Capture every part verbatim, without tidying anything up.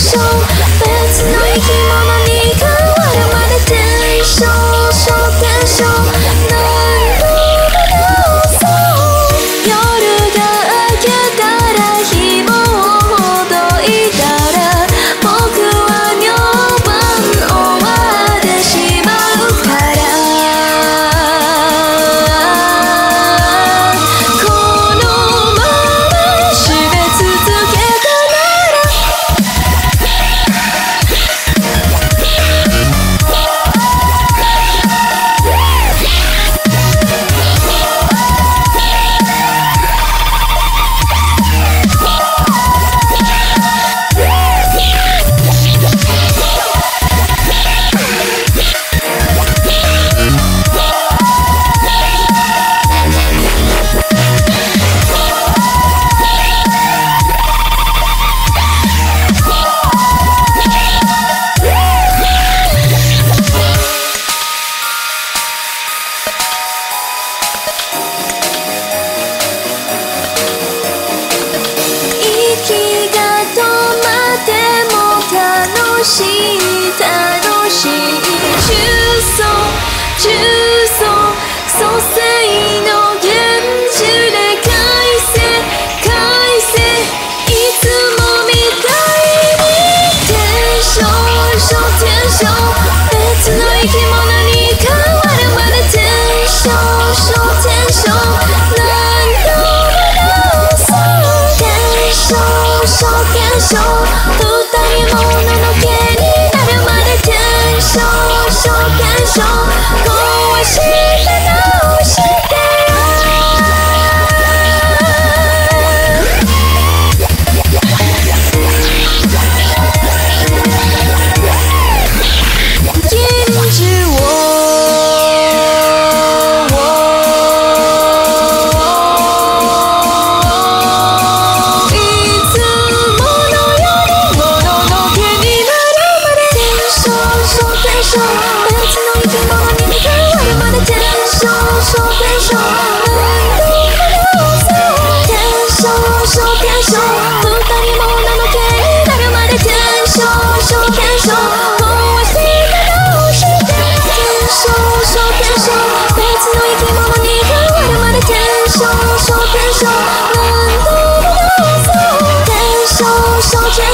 天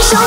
生。